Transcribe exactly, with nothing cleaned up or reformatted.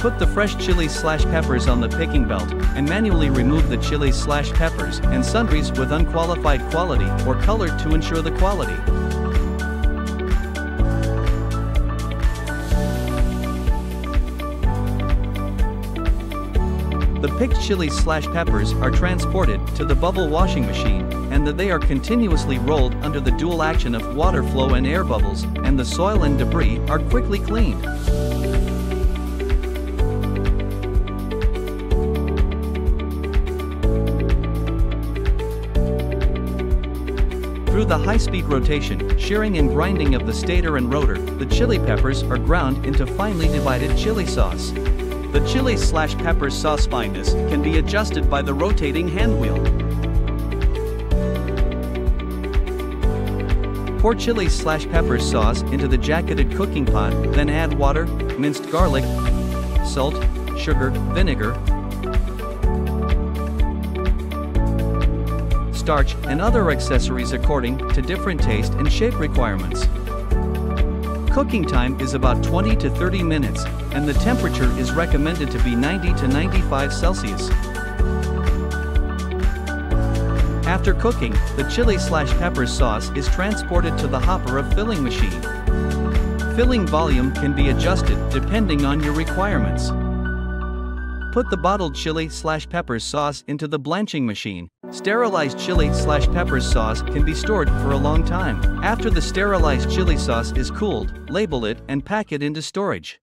Put the fresh chilies slash peppers on the picking belt and manually remove the chilies slash peppers and sundries with unqualified quality or color to ensure the quality. The picked chilies slash peppers are transported to the bubble washing machine, and that they are continuously rolled under the dual action of water flow and air bubbles, and the soil and debris are quickly cleaned. Through the high-speed rotation, shearing and grinding of the stator and rotor, the chili peppers are ground into finely divided chili sauce. The chili slash peppers sauce fineness can be adjusted by the rotating hand wheel. Pour chili slash peppers sauce into the jacketed cooking pot, then add water, minced garlic, salt, sugar, vinegar, starch, and other accessories according to different taste and shape requirements. Cooking time is about twenty to thirty minutes, and the temperature is recommended to be ninety to ninety-five Celsius. After cooking, the chili slash pepper sauce is transported to the hopper of filling machine. Filling volume can be adjusted depending on your requirements. Put the bottled chili slash pepper sauce into the blanching machine. Sterilized chili slash pepper sauce can be stored for a long time. After the sterilized chili sauce is cooled, label it and pack it into storage.